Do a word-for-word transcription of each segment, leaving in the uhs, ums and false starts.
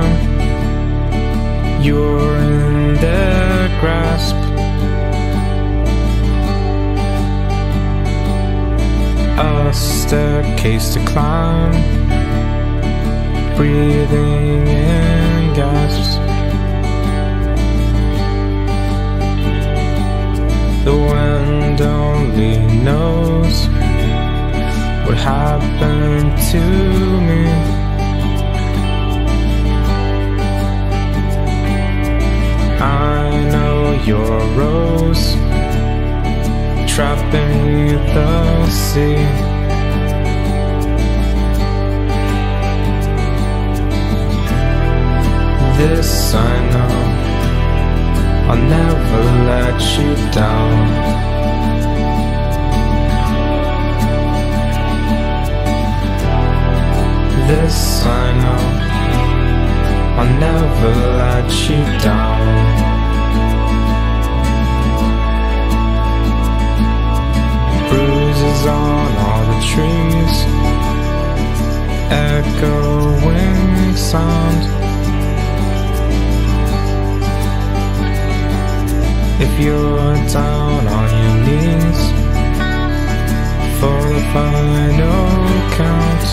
down, you're in their grasp. A staircase to climb, breathing in gasps. The wind only knows what happened to me. I know your rose, trapped beneath the sea. This I know, I'll never let you down. This I know, I'll never let you down. Bruises on all the trees, echoing sound. If you're down on your knees for the final count,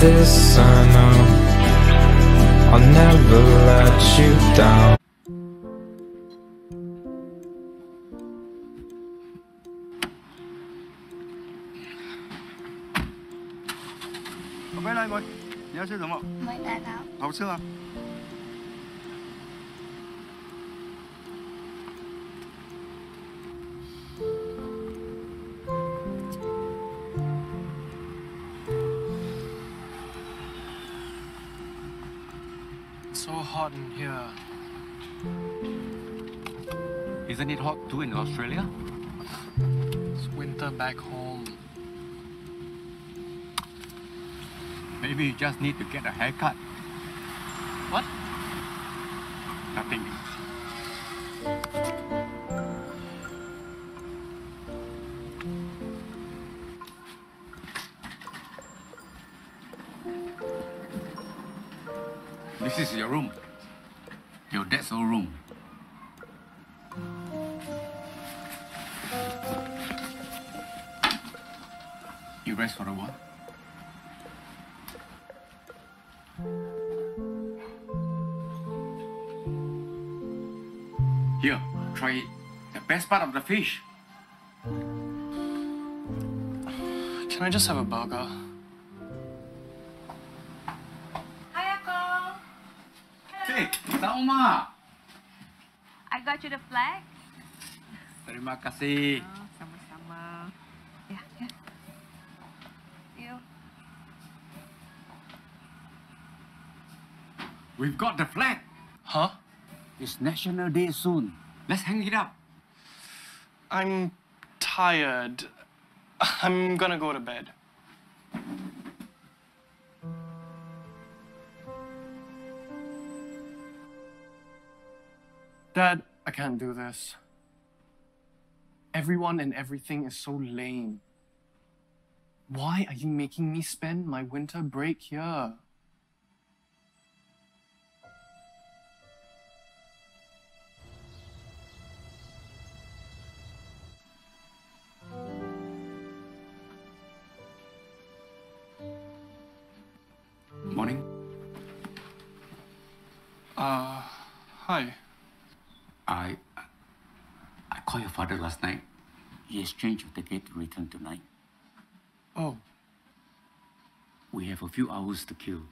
this I know, I'll never let you down. Mày ăn gì? Mày ăn nào? Hậu xưa à? So hot in here. Isn't it hot too in Australia? It's winter back home. Maybe you just need to get a haircut. What? Nothing. This is your room. Your dad's old room. You rest for a while. Here, try it. The best part of the fish. Can I just have a burger? Hi, Akon. Hey, Saloma. I got you the flag. Terima kasih. Oh, sama-sama. Yeah, yeah. You. We've got the flag. Huh? It's National Day soon. Let's hang it up. I'm tired. I'm gonna go to bed. Dad, I can't do this. Everyone and everything is so lame. Why are you making me spend my winter break here? Morning. Uh, hi. I... I called your father last night. He has changed the ticket to return tonight. Oh. We have a few hours to kill.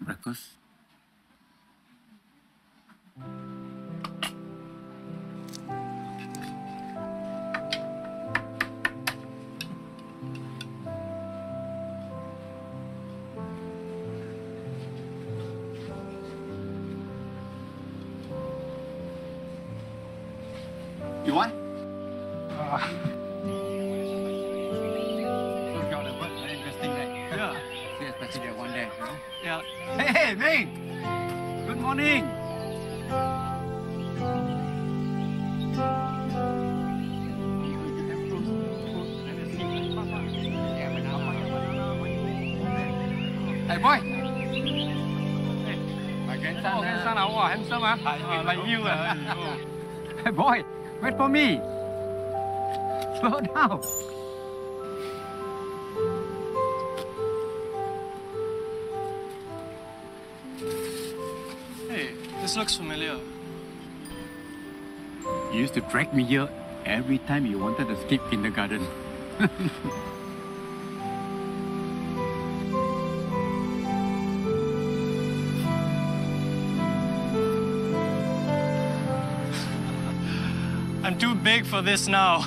Breakfast? You want? Uh, Look out, the bird, very interesting day. Yeah. See, especially that one day. Huh? Yeah. Hey, hey, mate! Good morning! Hey boy. Hey, cái sang cái sang nào à? Handsome à? Like you à? Hey boy, wait for me. Slow down. Hey, this looks familiar. You used to drag me here every time you wanted to skip kindergarten. I'm too big for this now.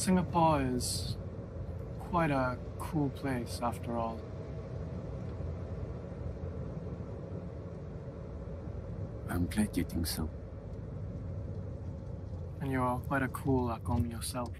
Singapore is quite a cool place after all. I'm glad you think so. And you're quite a cool Akon yourself.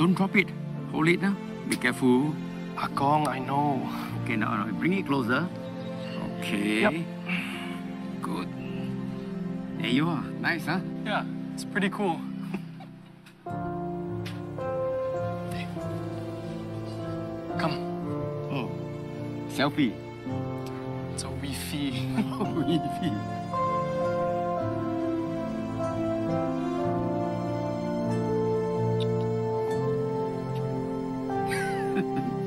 Don't drop it. Hold it now. Be careful. Akon, I know. Okay, now, now bring it closer. Okay. Yep. Good. There you are. Nice, huh? Yeah, it's pretty cool. Hey. Come. Oh, selfie. It's a wee-fee. Wee-fee. Ha, ha, ha.